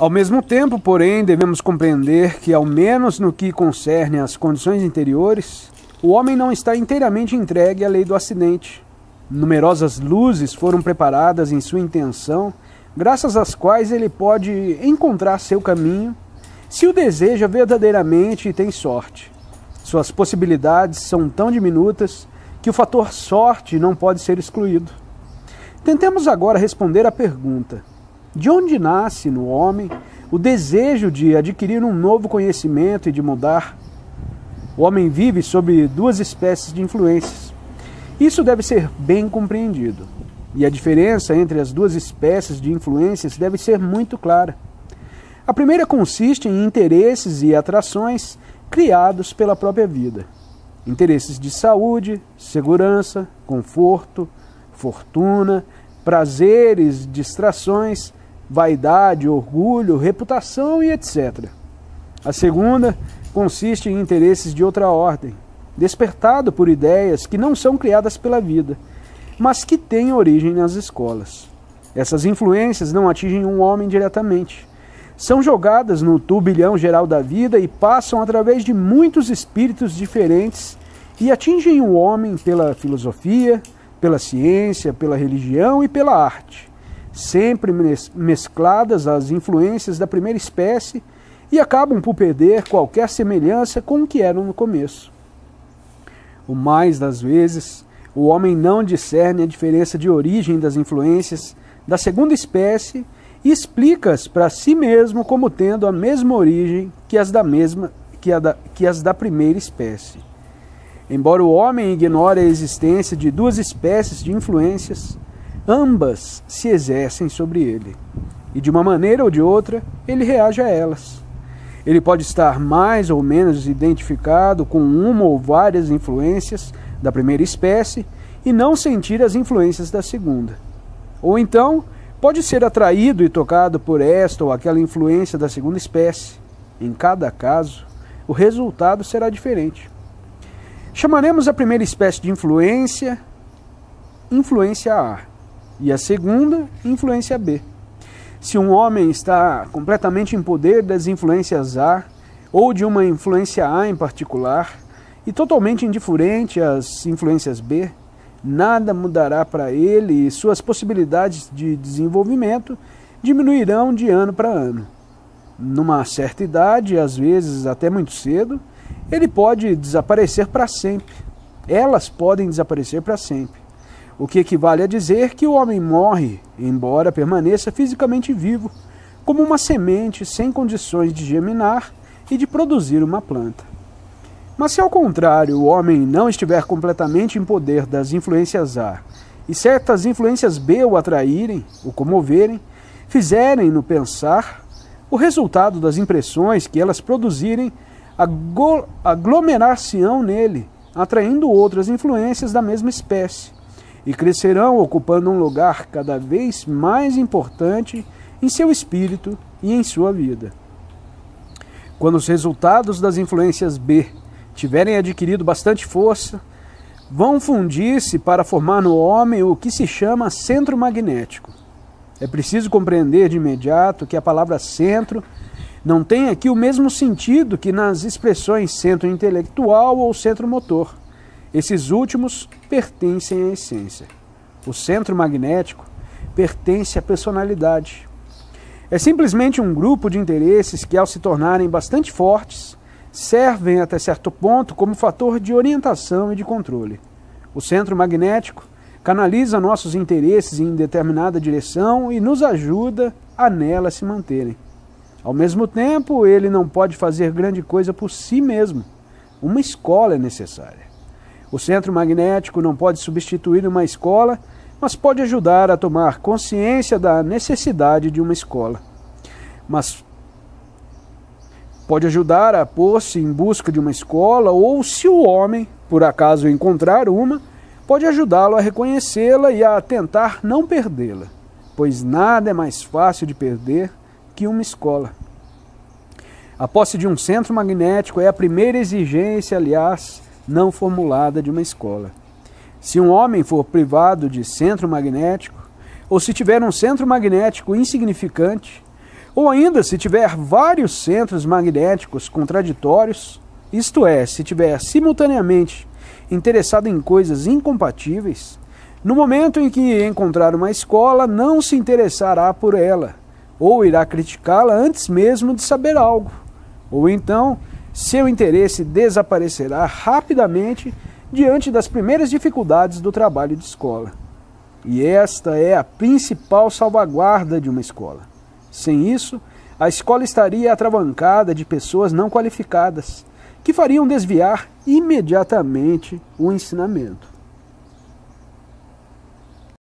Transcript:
Ao mesmo tempo, porém, devemos compreender que, ao menos no que concerne às condições interiores, o homem não está inteiramente entregue à lei do acidente. Numerosas luzes foram preparadas em sua intenção, graças às quais ele pode encontrar seu caminho, se o deseja verdadeiramente e tem sorte. Suas possibilidades são tão diminutas que o fator sorte não pode ser excluído. Tentemos agora responder à pergunta: de onde nasce no homem o desejo de adquirir um novo conhecimento e de mudar? O homem vive sob duas espécies de influências. Isso deve ser bem compreendido, e a diferença entre as duas espécies de influências deve ser muito clara. A primeira consiste em interesses e atrações criados pela própria vida. Interesses de saúde, segurança, conforto, fortuna, prazeres, distrações, vaidade, orgulho, reputação e etc. A segunda consiste em interesses de outra ordem, despertado por ideias que não são criadas pela vida, mas que têm origem nas escolas. Essas influências não atingem um homem diretamente. São jogadas no turbilhão geral da vida e passam através de muitos espíritos diferentes e atingem o homem pela filosofia, pela ciência, pela religião e pela arte, sempre mescladas às influências da primeira espécie, e acabam por perder qualquer semelhança com o que eram no começo. O mais das vezes, o homem não discerne a diferença de origem das influências da segunda espécie e explica-as para si mesmo como tendo a mesma origem que as da primeira espécie. Embora o homem ignore a existência de duas espécies de influências, ambas se exercem sobre ele, e de uma maneira ou de outra ele reage a elas. Ele pode estar mais ou menos identificado com uma ou várias influências da primeira espécie e não sentir as influências da segunda. Ou então, pode ser atraído e tocado por esta ou aquela influência da segunda espécie. Em cada caso, o resultado será diferente. Chamaremos a primeira espécie de influência A, e a segunda, influência B. Se um homem está completamente em poder das influências A, ou de uma influência A em particular, e totalmente indiferente às influências B, nada mudará para ele e suas possibilidades de desenvolvimento diminuirão de ano para ano. Numa certa idade, às vezes até muito cedo, ele pode desaparecer para sempre. Elas podem desaparecer para sempre. O que equivale a dizer que o homem morre, embora permaneça fisicamente vivo, como uma semente sem condições de germinar e de produzir uma planta. Mas se ao contrário o homem não estiver completamente em poder das influências A e certas influências B o atraírem, o comoverem, fizerem-no pensar, o resultado das impressões que elas produzirem aglomerar-se-ão nele, atraindo outras influências da mesma espécie, e crescerão ocupando um lugar cada vez mais importante em seu espírito e em sua vida. Quando os resultados das influências B tiverem adquirido bastante força, vão fundir-se para formar no homem o que se chama centro magnético. É preciso compreender de imediato que a palavra centro não tem aqui o mesmo sentido que nas expressões centro intelectual ou centro motor. Esses últimos pertencem à essência. O centro magnético pertence à personalidade. É simplesmente um grupo de interesses que, ao se tornarem bastante fortes, servem até certo ponto como fator de orientação e de controle. O centro magnético canaliza nossos interesses em determinada direção e nos ajuda a nela se manterem. Ao mesmo tempo, ele não pode fazer grande coisa por si mesmo. Uma escola é necessária. O centro magnético não pode substituir uma escola, mas pode ajudar a tomar consciência da necessidade de uma escola. Mas pode ajudar a pôr-se em busca de uma escola, ou, se o homem, por acaso, encontrar uma, pode ajudá-lo a reconhecê-la e a tentar não perdê-la, pois nada é mais fácil de perder que uma escola. A posse de um centro magnético é a primeira exigência, aliás, não formulada de uma escola. Se um homem for privado de centro magnético, ou se tiver um centro magnético insignificante, Ou ainda, se tiver vários centros magnéticos contraditórios, isto é, se tiver simultaneamente interessado em coisas incompatíveis, no momento em que encontrar uma escola, não se interessará por ela, ou irá criticá-la antes mesmo de saber algo. Ou então, seu interesse desaparecerá rapidamente diante das primeiras dificuldades do trabalho de escola. E esta é a principal salvaguarda de uma escola. Sem isso, a escola estaria atravancada de pessoas não qualificadas, que fariam desviar imediatamente o ensinamento.